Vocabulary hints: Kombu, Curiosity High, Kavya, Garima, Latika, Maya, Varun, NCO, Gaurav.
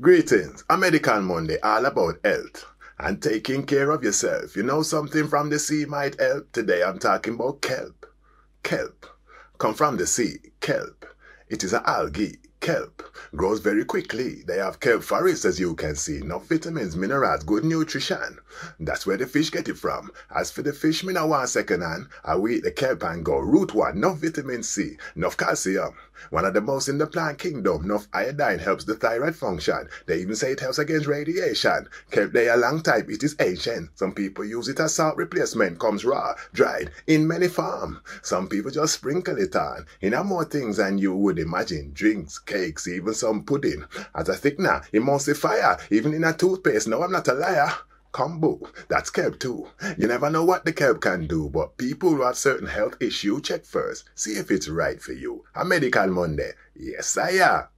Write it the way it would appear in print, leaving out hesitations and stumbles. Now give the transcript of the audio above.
Greetings, American Monday, all about health and taking care of yourself. You know something from the sea might help? Today I'm talking about kelp. Kelp. Come from the sea, kelp. It is an algae, kelp. Grows very quickly. They have kelp forests as you can see. Enough vitamins, minerals, good nutrition. That's where the fish get it from. As for the fish, me not want second hand. I will eat the kelp and go. Root one, enough vitamin C, enough calcium. One of the most in the plant kingdom, enough iodine helps the thyroid function. They even say it helps against radiation. Kelp they a long time, it is ancient. Some people use it as salt replacement, comes raw, dried, in many forms. Some people just sprinkle it on. In a more things than you would imagine. Drinks, cakes, even some pudding. As a thickener, emulsifier, even in a toothpaste. No, I'm not a liar. Kombu, that's kelp too. You never know what the kelp can do, but people who have certain health issues, check first. See if it's right for you. A Medical Monday. Yes, I am.